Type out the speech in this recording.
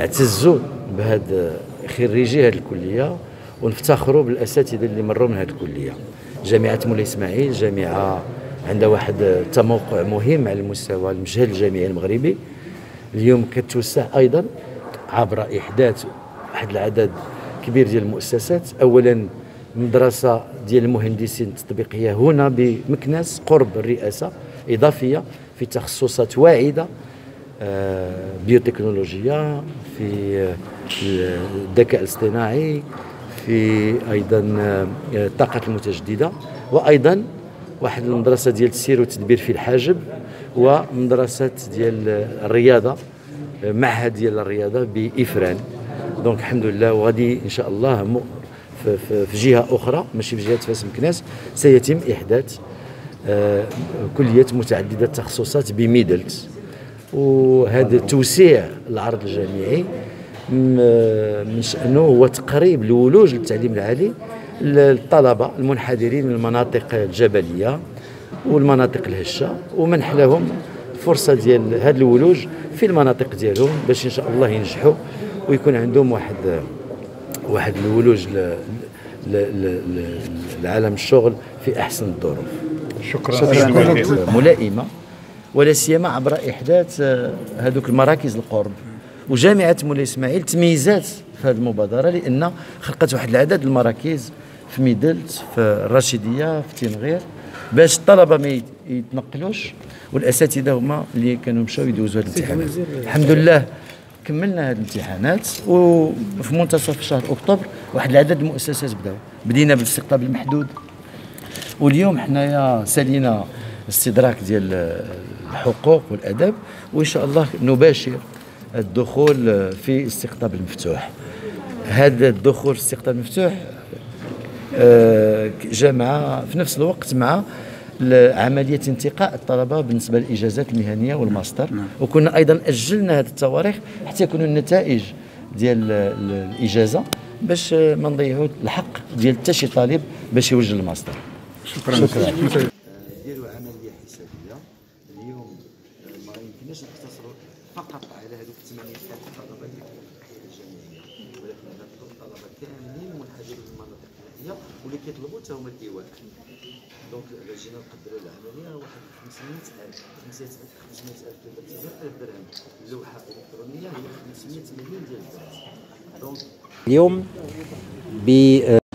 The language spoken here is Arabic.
اعتزوا بهذا خريجي هذه الكليه ونفتخروا بالاساتذه اللي مروا من هذه الكليه. جامعه مولاي اسماعيل جامعه عندها واحد التموقع مهم على مستوى المجهل الجامعي المغربي. اليوم كتوسع ايضا عبر احداث واحد العدد كبير ديال المؤسسات. اولا مدرسه ديال المهندسين التطبيقيه هنا بمكناس قرب الرئاسه، اضافيه في تخصصات واعده، بيوتكنولوجيا، في الذكاء الاصطناعي، في ايضا الطاقه المتجدده، وايضا واحد المدرسه ديال السير والتدبير في الحاجب، ومدرسه ديال الرياضه، معهد ديال الرياضه بإفران. دونك الحمد لله، وغادي ان شاء الله في جهه اخرى ماشي في جهه فاس مكناس سيتم احداث كليات متعدده التخصصات بميدلت. وهذا توسيع العرض الجامعي من شأنه هو تقريب الولوج للتعليم العالي للطلبة المنحدرين من المناطق الجبلية والمناطق الهشة، ومنح لهم فرصة ديال هذا الولوج في المناطق ديالهم باش إن شاء الله ينجحوا ويكون عندهم واحد الولوج لعالم الشغل في أحسن الظروف. شكرا. ملائمة ولا سيما عبر احداث هذوك المراكز القرب. وجامعه مولاي اسماعيل تميزات في هذه المبادره لان خلقت واحد العدد المراكز في ميدلت، في الرشيديه، في تنغير، باش الطلبه ما يتنقلوش والاساتذه هما اللي كانوا مشاو يدوزوا هذه الامتحانات. الحمد لله كملنا هذه الامتحانات، وفي منتصف شهر اكتوبر واحد العدد المؤسسات بدينا بالاستقطاب المحدود، واليوم حنايا سالينا استدراك ديال الحقوق والاداب، وان شاء الله نباشر الدخول في استقطاب المفتوح. هذا الدخول في استقطاب المفتوح جمع في نفس الوقت مع عمليه انتقاء الطلبه بالنسبه للاجازات المهنيه والماستر، وكنا ايضا اجلنا هذه التواريخ حتى يكونوا النتائج ديال الاجازه باش ما نضيعوا الحق ديال حتى شي طالب باش يوجه الماستر. شكرا. ديروا عمليه حسابيه. اليوم ما يمكنش نقتصروا فقط على هذوك 8,000 طلبه اللي كاينين في الجامعيه، ولكن هذوك الطلبه كاملين منحدرين من المناطق النائيه واللي كيطلبوا حتى هما الديوان. دونك الا جينا نقدروا العمليه واحد 500,000 ولا 9,000 درهم. اللوحه الالكترونيه هي 500 مليون ديال الدرهم. دونك اليوم